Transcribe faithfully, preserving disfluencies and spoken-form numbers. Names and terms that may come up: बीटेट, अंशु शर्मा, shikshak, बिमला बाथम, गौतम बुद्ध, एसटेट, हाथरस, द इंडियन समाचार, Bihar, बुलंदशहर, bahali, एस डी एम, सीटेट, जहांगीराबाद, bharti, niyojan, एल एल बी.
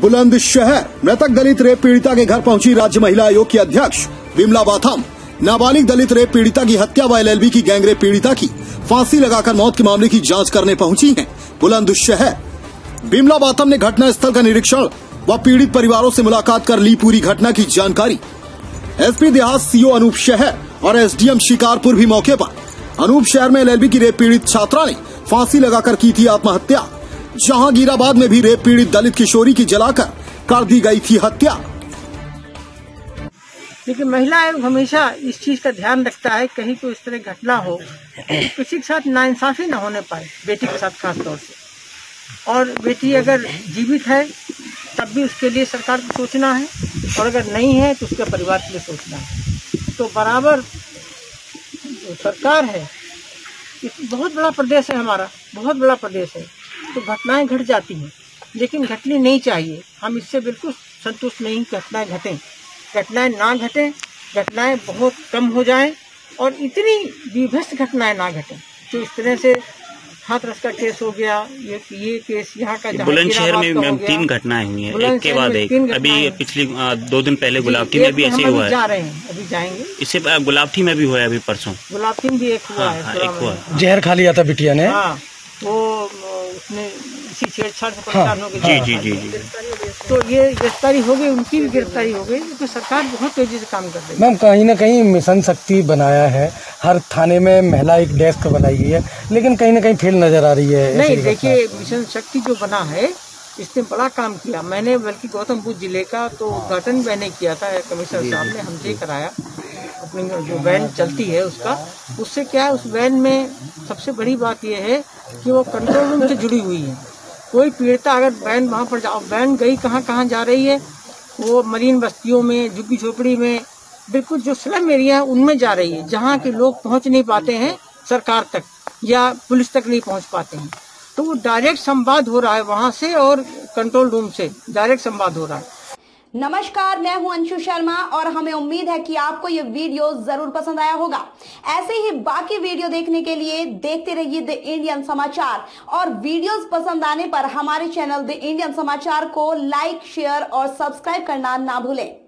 बुलंदशहर मृतक दलित रेप पीड़िता के घर पहुंची राज्य महिला आयोग की अध्यक्ष बिमला बाथम। नाबालिग दलित रेप पीड़िता की हत्या व एल एल बी की गैंगरेप पीड़िता की फांसी लगाकर मौत के मामले की जांच करने पहुंची है बुलंदशहर। बिमला बाथम ने घटना स्थल का निरीक्षण व पीड़ित परिवारों से मुलाकात कर ली पूरी घटना की जानकारी। एस पी देहात सी ओ अनूप शहर और एस डी एम शिकारपुर भी मौके पर। अनूप शहर में एल एल बी की रेप पीड़ित छात्रा ने फांसी लगाकर की थी आत्महत्या। जहांगीराबाद में भी रेप पीड़ित दलित किशोरी की जलाकर कर दी गई थी हत्या। लेकिन महिला आयोग हमेशा इस चीज का ध्यान रखता है कहीं कोई इस तरह घटना हो किसी के साथ नाइंसाफी न होने पाए, बेटी के साथ खासतौर से। और बेटी अगर जीवित है तब भी उसके लिए सरकार को सोचना है, और अगर नहीं है तो उसके परिवार के लिए सोचना है। तो बराबर जो सरकार है, बहुत बड़ा प्रदेश है हमारा, बहुत बड़ा प्रदेश है, तो घटनाएं घट जाती हैं, लेकिन घटनी नहीं चाहिए। हम इससे बिल्कुल संतुष्ट नहीं कि घटनाएं घटें, घटनाएं ना घटें, घटनाएं बहुत कम हो जाएं और इतनी विभत्स घटनाएं ना घटें। तो इस तरह से हाथरस का केस हो गया, ये ये केस यहाँ का, बुलंदशहर में मैम तीन घटनाएं हुई हैं एक के बाद एक। अभी पिछली दो दिन पहले गुलाबी में भी ऐसे हुआ है, जा रहे हैं अभी जाएंगे। इससे गुलाबी में भी हुआ है अभी परसों, गुलाबी में भी एक हुआ है, जहर खा लिया था बिटिया ने, वो उसने इसी छेड़छाड़ से परेशान हो गई। जी जी जी जी तो ये गिरफ्तारी हो गई, उनकी भी गिरफ्तारी हो गई। तो सरकार बहुत तेजी से काम कर रही है। मैम कहीं ना कहीं मिशन शक्ति बनाया है, हर थाने में महिला एक डेस्क बनाई गई है, लेकिन कहीं ना कहीं फेल नजर आ रही है। नहीं देखिए, मिशन शक्ति जो बना है इसने बड़ा काम किया। मैंने बल्कि गौतम बुद्ध जिले का तो उद्घाटन मैंने किया था, कमिश्नर साहब ने हमसे कराया। अपनी जो वैन चलती है उसका, उससे क्या है, उस वैन में सबसे बड़ी बात यह है कि वो कंट्रोल रूम से जुड़ी हुई है। कोई पीड़िता अगर वैन वहाँ पर जाओ, वैन गई कहाँ कहाँ जा रही है, वो मरीन बस्तियों में, झुग्गी झोपड़ी में, बिल्कुल जो स्लम एरिया है उनमें जा रही है, जहाँ के लोग पहुँच नहीं पाते हैं सरकार तक या पुलिस तक नहीं पहुँच पाते हैं। तो वो डायरेक्ट संवाद हो रहा है वहाँ से, और कंट्रोल रूम से डायरेक्ट संवाद हो रहा है। नमस्कार, मैं हूं अंशु शर्मा और हमें उम्मीद है कि आपको ये वीडियो जरूर पसंद आया होगा। ऐसे ही बाकी वीडियो देखने के लिए देखते रहिए द इंडियन समाचार, और वीडियोस पसंद आने पर हमारे चैनल द इंडियन समाचार को लाइक, शेयर और सब्सक्राइब करना ना भूलें।